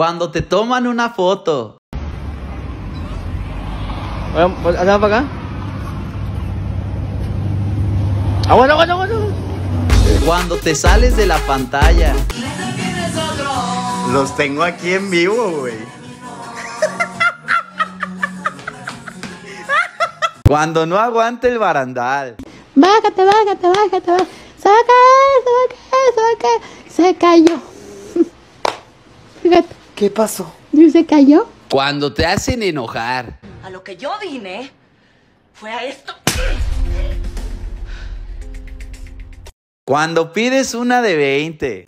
cuando te toman una foto. ¿Andaba para acá? ¡Aguanta, aguanta, aguanta! Cuando te sales de la pantalla. Los tengo aquí en vivo, güey. Cuando no aguante el barandal. Bájate, bájate, bájate, bájate. Se cayó. Fíjate. ¿Qué pasó? ¿Se cayó? Cuando te hacen enojar. A lo que yo vine fue a esto. Cuando pides una de 20.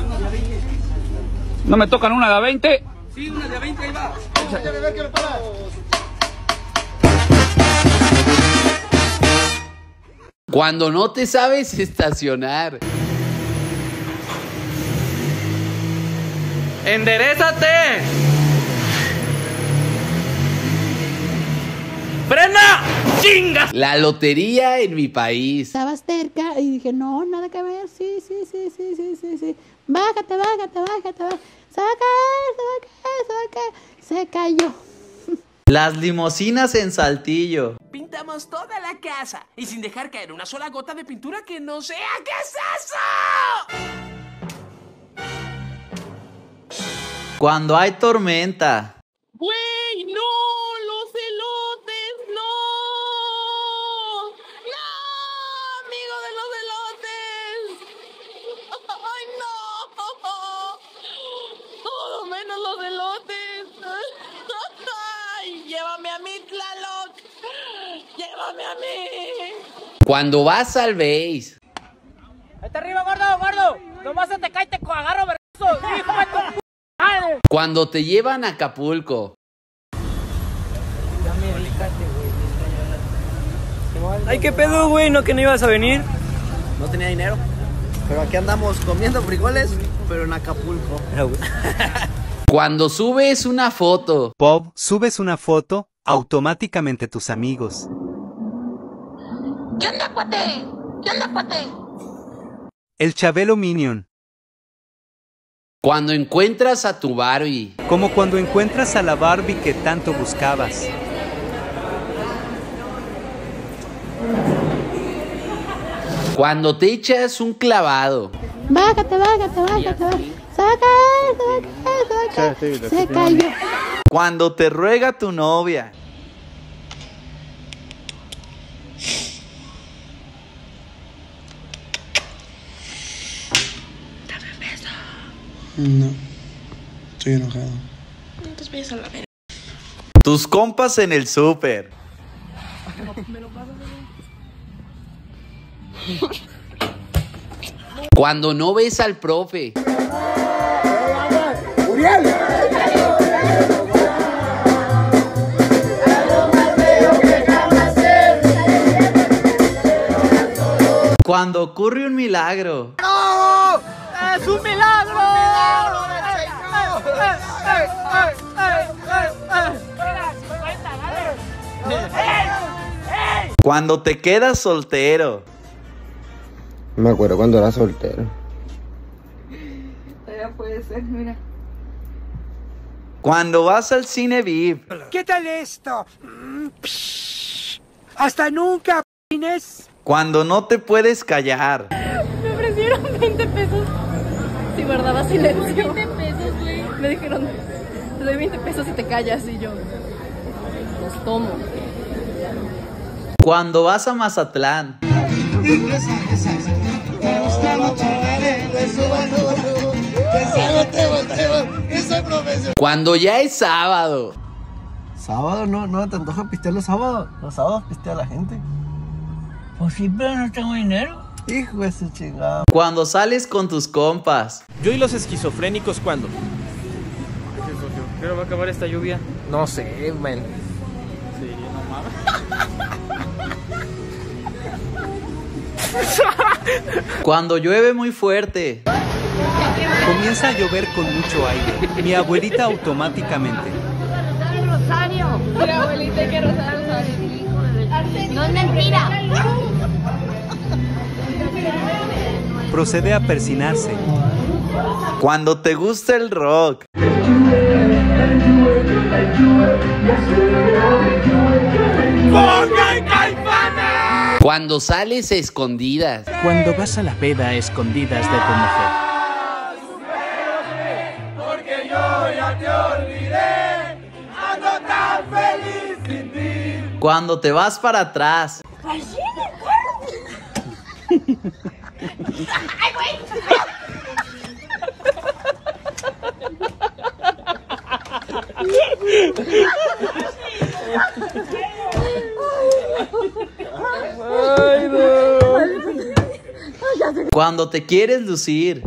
¿No me tocan una de 20? Sí, una de 20, ahí va. Échale, ve que lo paras. Cuando no te sabes estacionar. ¡Enderezate! ¡Frena! ¡Chingas! La lotería en mi país. Estabas cerca y dije, no, nada que ver. Sí, sí, sí, sí, sí, sí, sí. Bájate, bájate, bájate, bájate. Se va a caer, se va a caer, se cayó. Las limusinas en Saltillo. Pintamos toda la casa y sin dejar caer una sola gota de pintura que no sea. ¿Qué es eso? Cuando hay tormenta. Güey, no, los elotes, no. No, amigo de los elotes. Ay, no. Todo menos los elotes. Ay, llévame a mí, Tlaloc. Llévame a mí. Cuando vas al base. Está arriba, gordo, gordo. Nomás se te cae, te agarro, vergazo. Cuando te llevan a Acapulco. Ay, qué pedo, güey, no que no ibas a venir. No tenía dinero. Pero aquí andamos comiendo frijoles, pero en Acapulco. Cuando subes una foto. Pop, subes una foto, automáticamente tus amigos. ¿Qué onda, cuate? ¿Qué onda, cuate? El Chabelo Minion. Cuando encuentras a tu Barbie. Como cuando encuentras a la Barbie que tanto buscabas. Cuando te echas un clavado. Bájate, bájate, bájate, bájate. Saca, saca, saca. Se cayó. Cuando te ruega tu novia. No, estoy enojado. Entonces vayas a la verga. Tus compas en el súper. Cuando no ves al profe. ¡Uriel! Cuando ocurre un milagro. ¡No! ¡Es un milagro! Cuando te quedas soltero. No me acuerdo cuando era soltero. Todavía puede ser, mira. Cuando vas al cine VIP. ¿Qué tal esto? Hasta nunca, Inés. Cuando no te puedes callar. Me ofrecieron 20 pesos si guardaba silencio. 20 pesos, güey. Me dijeron, te doy 20 pesos si te callas. Y yo, los tomo. Cuando vas a Mazatlán. Cuando ya es sábado. ¿Sábado? No te antoja pistear los sábados. Los sábados pistea la gente. Pues sí, pero no tengo dinero. Hijo de ese chingado. Cuando sales con tus compas. Yo y los esquizofrénicos, ¿cuándo? ¿Pero va a acabar esta lluvia? No sé, man. Sí, no mames. Cuando llueve muy fuerte. Comienza a llover con mucho aire. Mi abuelita automáticamente. Rosario. Mi abuelita hay que rozar el rosario. No es mentira. Procede a persinarse. Cuando te gusta el rock. Cuando sales a escondidas. Cuando vas a la peda a escondidas de tu mujer. Cuando te vas para atrás. Ay, güey. Ay, no. Cuando te quieres lucir.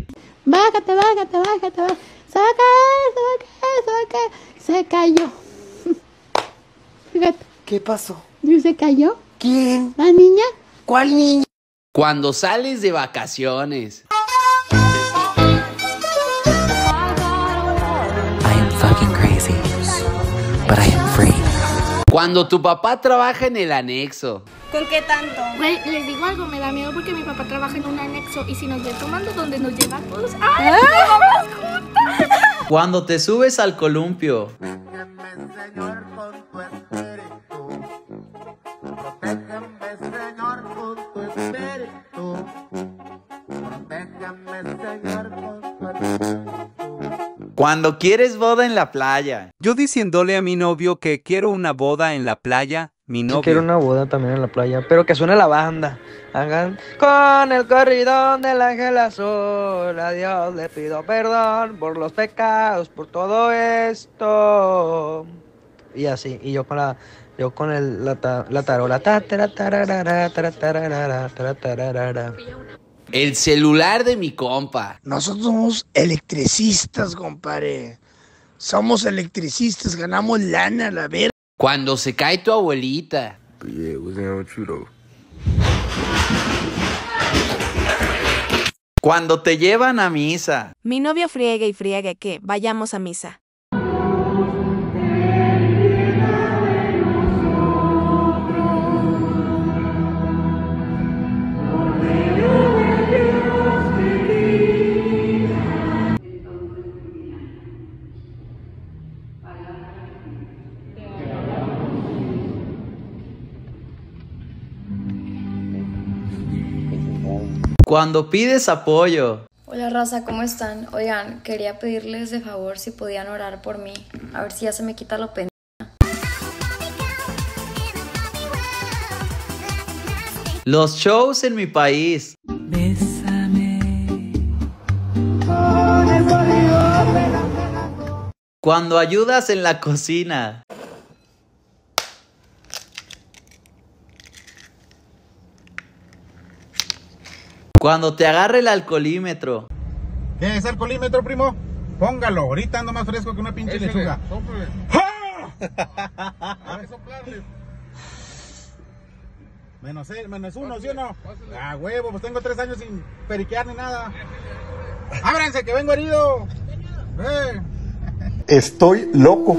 Bájate, bájate, bájate, bájate. Se va a caer, se va a caer, se va a caer. Se cayó. Fíjate. ¿Qué pasó? ¿Se cayó? ¿Quién? ¿La niña? ¿Cuál niña? Cuando sales de vacaciones. I am fucking crazy, but I am free. Cuando tu papá trabaja en el anexo. ¿Con qué tanto? Güey, les digo algo, me da miedo porque mi papá trabaja en un anexo. Y si nos ve tomando donde nos lleva todos. ¡Ay, vamos juntas! Cuando te subes al columpio. Cuando quieres boda en la playa. Yo diciéndole a mi novio que quiero una boda en la playa, mi novio. Yo quiero una boda también en la playa, pero que suene la banda. Hagan con el corridón del ángel azul. A Dios le pido perdón por los pecados, por todo esto. Y así, y yo con la... Yo con el, la tarola. El celular de mi compa. Nosotros somos electricistas, compadre. Somos electricistas, ganamos lana, la verga. Cuando se cae tu abuelita. Cuando te llevan a misa. Mi novio friega y friega que vayamos a misa. Cuando pides apoyo. Hola raza, ¿cómo están? Oigan, quería pedirles de favor si podían orar por mí. A ver si ya se me quita lo pendejo. Los shows en mi país. Bésame. Cuando ayudas en la cocina. Cuando te agarre el alcoholímetro. ¿Qué es alcoholímetro, primo? Póngalo, ahorita ando más fresco que una pinche lechuga. Sóplale. ¡Ah! Hay que soplarle. -1, ¿sí o no? Pásale. Ah, huevo, pues tengo 3 años sin periquear ni nada. ¡Ábranse, que vengo herido! Estoy loco.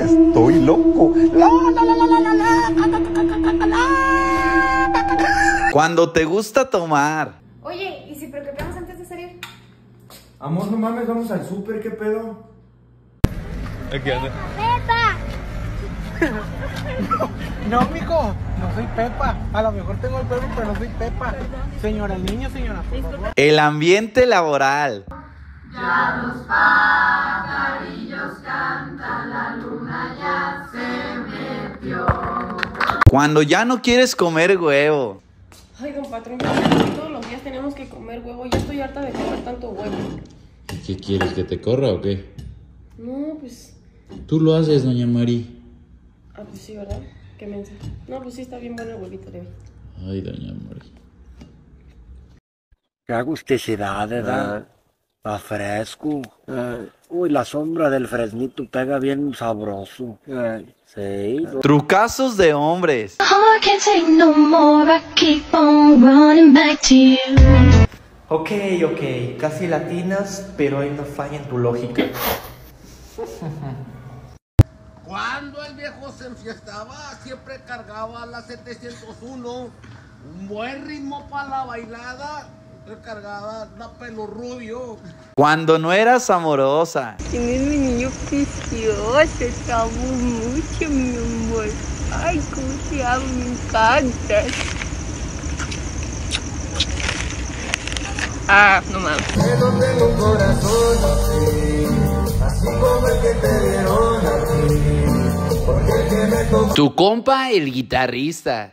Estoy loco. La, la, la, la, la, la, la. Cuando te gusta tomar. Oye, ¿y si preocupamos antes de salir? Amor, no mames, vamos al súper, ¿qué pedo? Aquí anda. ¡Pepa! No, mijo, no soy Pepa. A lo mejor tengo el pelo, pero no soy Pepa. Señora, el niño, señora, por favor. El ambiente laboral. Ya los pajarillos cantan, la luna ya se metió. Cuando ya no quieres comer huevo. Ay, don patrón, todos los días tenemos que comer huevo. Ya estoy harta de comer tanto huevo. ¿Qué quieres, que te corra o qué? No, pues... Tú lo haces, doña Mari. Ah, pues sí, ¿verdad? Qué mensa. No, pues sí, está bien bueno el huevito de mí. Ay, doña Mari. Qué agusticidad, ¿verdad? Está fresco. Uy, la sombra del fresnito pega bien sabroso. Sí. Trucazos de hombres. Ok, casi latinas, pero ahí no falla en tu lógica. Cuando el viejo se enfiestaba, siempre cargaba la 701. Un buen ritmo para la bailada. Cargada, da pelo rubio. Cuando no eras amorosa. Tienes mi niño precioso, te amo mucho, mi amor. Ay, cómo se llama, me encanta. Ah, no mames. Pero tengo un corazón así, así como el que te dieron a ti, porque el que me tocó. Tu compa, el guitarrista.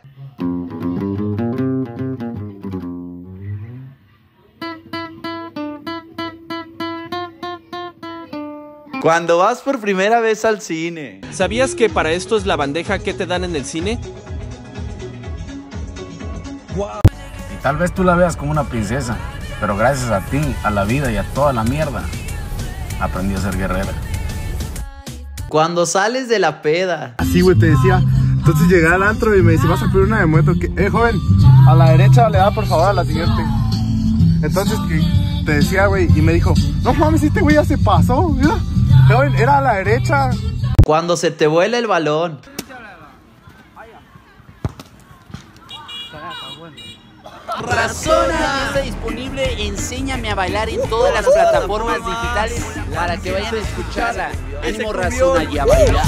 Cuando vas por primera vez al cine. ¿Sabías que para esto es la bandeja que te dan en el cine? Wow. Y tal vez tú la veas como una princesa, pero gracias a ti, a la vida y a toda la mierda, aprendí a ser guerrera. Cuando sales de la peda. Así, güey, te decía. Entonces llegué al antro y me dice, vas a pedir una de muerto. Que, joven, a la derecha le da por favor a la siguiente. Entonces, que te decía, güey, y me dijo, no mames, este güey ya se pasó, mira. Era a la derecha. Cuando se te vuela el balón. Razona está disponible Enséñame a Bailar en todas las plataformas digitales para que vayan a escucharla. Ánimo, Razona, y a bailar.